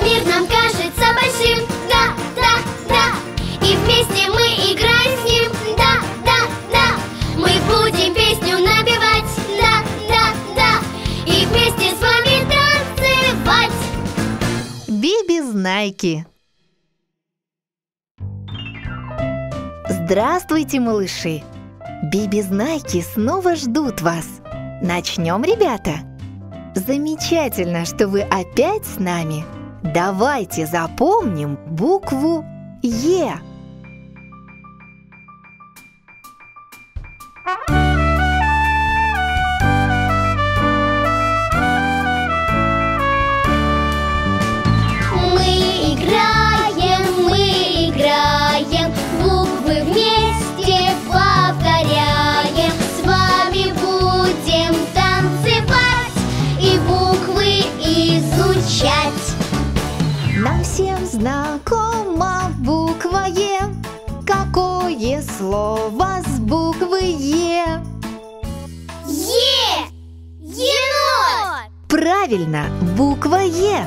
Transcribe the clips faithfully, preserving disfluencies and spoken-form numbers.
Наш мир нам кажется большим, да, да, да. И вместе мы играем с ним, да, да, да. Мы будем песню набивать, да, да, да. И вместе с вами танцевать. Би-Би-Знайки. Здравствуйте, малыши! Би-Би-Знайки снова ждут вас. Начнем, ребята! Замечательно, что вы опять с нами. Давайте запомним букву Е. Нам всем знакома буква Е. Какое слово с буквы Е? Е! Енот! Правильно, буква Е.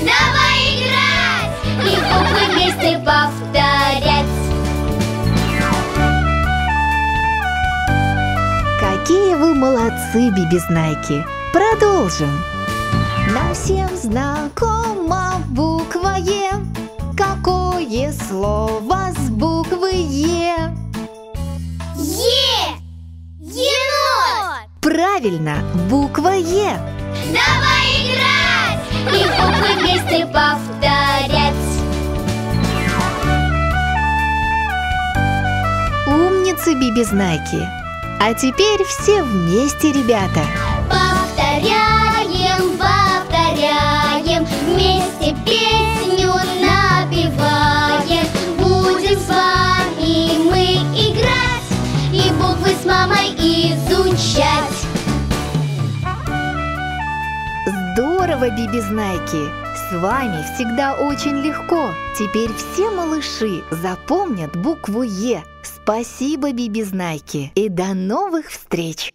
Давай играть! И буквы вместе повторять. Какие вы молодцы, Би-Би-Знайки! Продолжим! Нам всем знакома буква Е. Какое слово с буквы Е? Е! Енот! Правильно, буква Е. Давай играть! И буквы вместе повторять. Умницы, Би-Би-Знайки! А теперь все вместе, ребята! Повторяем, повторяем, вместе песню напеваем. Будем с вами мы играть и буквы с мамой изучать. Здорово, Би-Би-Знайки! С вами всегда очень легко. Теперь все малыши запомнят букву Е. Спасибо, Би-Би-Знайки, и до новых встреч!